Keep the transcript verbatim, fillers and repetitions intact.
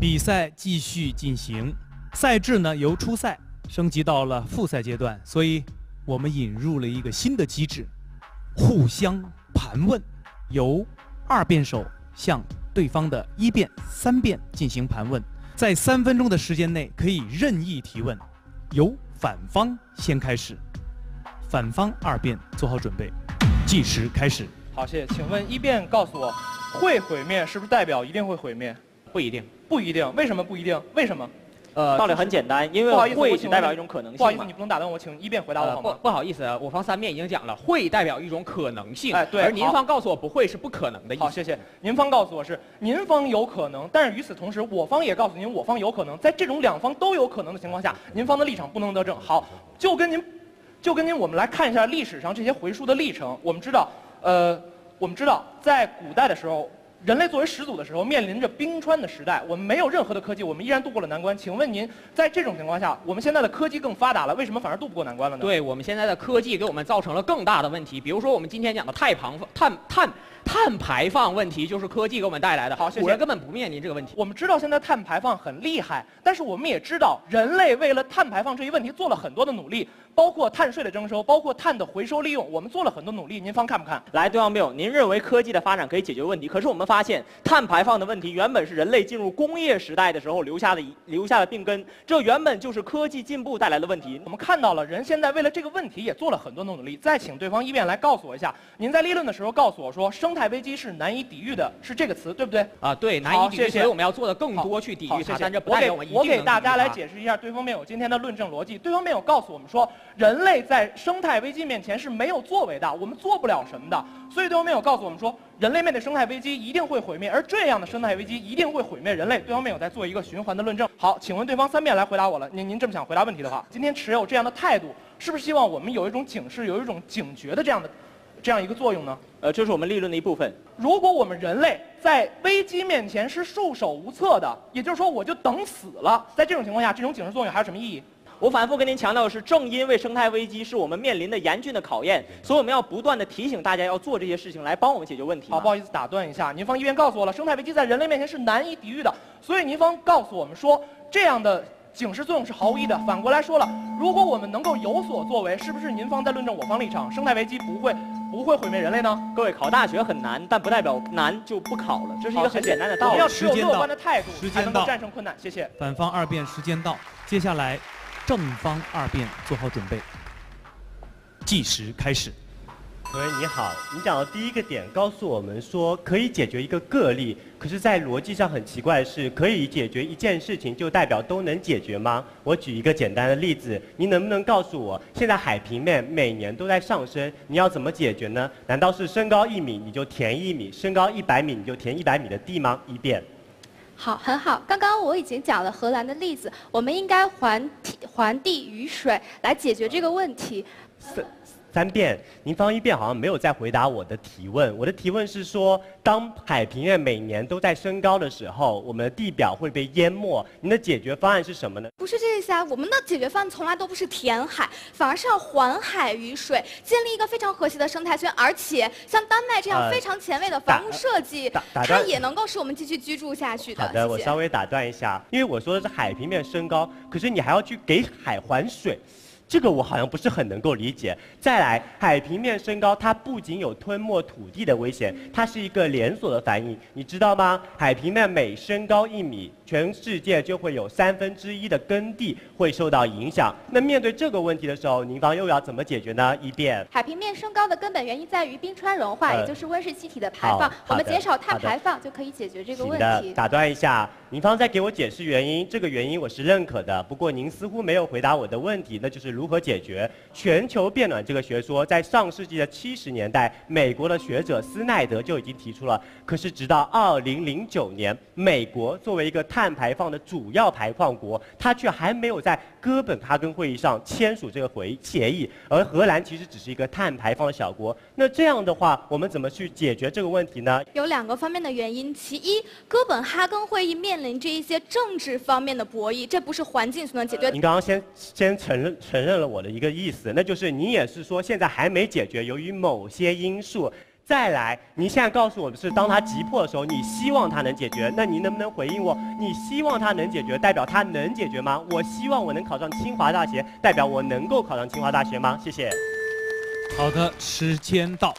比赛继续进行，赛制呢由初赛升级到了复赛阶段，所以我们引入了一个新的机制，互相盘问，由二辩手向对方的一辩、三辩进行盘问，在三分钟的时间内可以任意提问，由反方先开始，反方二辩做好准备，计时开始。好，谢谢。请问一辩告诉我，会毁灭是不是代表一定会毁灭？不一定。 不一定，为什么不一定？为什么？呃，道理很简单，因为会只代表一种可能性。不好意思，你不能打断我，请一辩回答我好吗？不，不好意思，我方三辩已经讲了，会代表一种可能性。哎，对。而您方告诉我不会是不可能的意思。好，谢谢。您方告诉我是您方有可能，但是与此同时，我方也告诉您我方有可能。在这种两方都有可能的情况下，您方的立场不能得正。好，就跟您，就跟您，我们来看一下历史上这些回述的历程。我们知道，呃，我们知道，在古代的时候。 人类作为始祖的时候，面临着冰川的时代，我们没有任何的科技，我们依然度过了难关。请问您，在这种情况下，我们现在的科技更发达了，为什么反而度不过难关了呢？对，我们现在的科技给我们造成了更大的问题，比如说我们今天讲的碳排放、碳碳碳排放问题，就是科技给我们带来的。好，古人根本不面临这个问题。我们知道现在碳排放很厉害，但是我们也知道，人类为了碳排放这一问题做了很多的努力，包括碳税的征收，包括碳的回收利用，我们做了很多努力。您方看不看？来，对方辩友，您认为科技的发展可以解决问题，可是我们。 发现碳排放的问题原本是人类进入工业时代的时候留下的留下的病根，这原本就是科技进步带来的问题。我们看到了，人现在为了这个问题也做了很多的努力。再请对方一辩来告诉我一下，您在立论的时候告诉我说，生态危机是难以抵御的，是这个词对不对？啊，对，难以抵御，谢谢所以我们要做的更多去抵御它。但这不代表我们一定能抵御它。我给大家来解释一下对方辩友今天的论证逻辑。对方辩友告诉我们说，人类在生态危机面前是没有作为的，我们做不了什么的。所以对方辩友告诉我们说。 人类面对生态危机一定会毁灭，而这样的生态危机一定会毁灭人类。对方辩友在做一个循环的论证。好，请问对方三辩来回答我了。您您这么想回答问题的话，今天持有这样的态度，是不是希望我们有一种警示、有一种警觉的这样的这样一个作用呢？呃，这是我们立论的一部分。如果我们人类在危机面前是束手无策的，也就是说我就等死了，在这种情况下，这种警示作用还有什么意义？ 我反复跟您强调的是，正因为生态危机是我们面临的严峻的考验，所以我们要不断的提醒大家要做这些事情来帮我们解决问题。好，不好意思打断一下，您方一辩告诉我了，生态危机在人类面前是难以抵御的，所以您方告诉我们说，这样的警示作用是毫无意义的。反过来说了，如果我们能够有所作为，是不是您方在论证我方立场，生态危机不会不会毁灭人类呢？各位，考大学很难，但不代表难就不考了，这是一个很简单的道理。我们要持有乐观的态度，才能够战胜困难。谢谢。反方二辩时间到，接下来。 正方二辩做好准备，计时开始。喂，你好，你讲的第一个点告诉我们说可以解决一个个例，可是，在逻辑上很奇怪的是，可以解决一件事情就代表都能解决吗？我举一个简单的例子，您能不能告诉我，现在海平面每年都在上升，你要怎么解决呢？难道是身高一米你就填一米，身高一百米你就填一百米的地吗？一辩。 好，很好。刚刚我已经讲了荷兰的例子，我们应该还还地于水来解决这个问题。三三辩，您方一辩好像没有在回答我的提问。我的提问是说，当海平面每年都在升高的时候，我们的地表会被淹没。您的解决方案是什么呢？不是这些啊，我们的解决方案从来都不是填海，反而是要还海于水，建立一个非常和谐的生态圈。而且像丹麦这样非常前卫的房屋设计，呃、它也能够使我们继续居住下去的。好的，谢谢我稍微打断一下，因为我说的是海平面升高，可是你还要去给海还水。 这个我好像不是很能够理解。再来，海平面升高，它不仅有吞没土地的危险，它是一个连锁的反应，你知道吗？海平面每升高一米，全世界就会有三分之一的耕地会受到影响。那面对这个问题的时候，您方又要怎么解决呢？一辩。海平面升高的根本原因在于冰川融化，呃、也就是温室气体的排放。我们减少碳排放就可以解决这个问题。打断一下，您方再给我解释原因，这个原因我是认可的。不过您似乎没有回答我的问题，那就是。 如何解决全球变暖这个学说，在上世纪的七十年代，美国的学者斯奈德就已经提出了。可是直到二零零九年，美国作为一个碳排放的主要排放国，它却还没有在哥本哈根会议上签署这个回协议。而荷兰其实只是一个碳排放的小国。那这样的话，我们怎么去解决这个问题呢？有两个方面的原因，其一，哥本哈根会议面临着一些政治方面的博弈，这不是环境所能解决的。您刚刚先先承认承认。 认了我的一个意思，那就是你也是说现在还没解决，由于某些因素。再来，您现在告诉我的是，当他急迫的时候，你希望他能解决。那您能不能回应我？你希望他能解决，代表他能解决吗？我希望我能考上清华大学，代表我能够考上清华大学吗？谢谢。好的，时间到。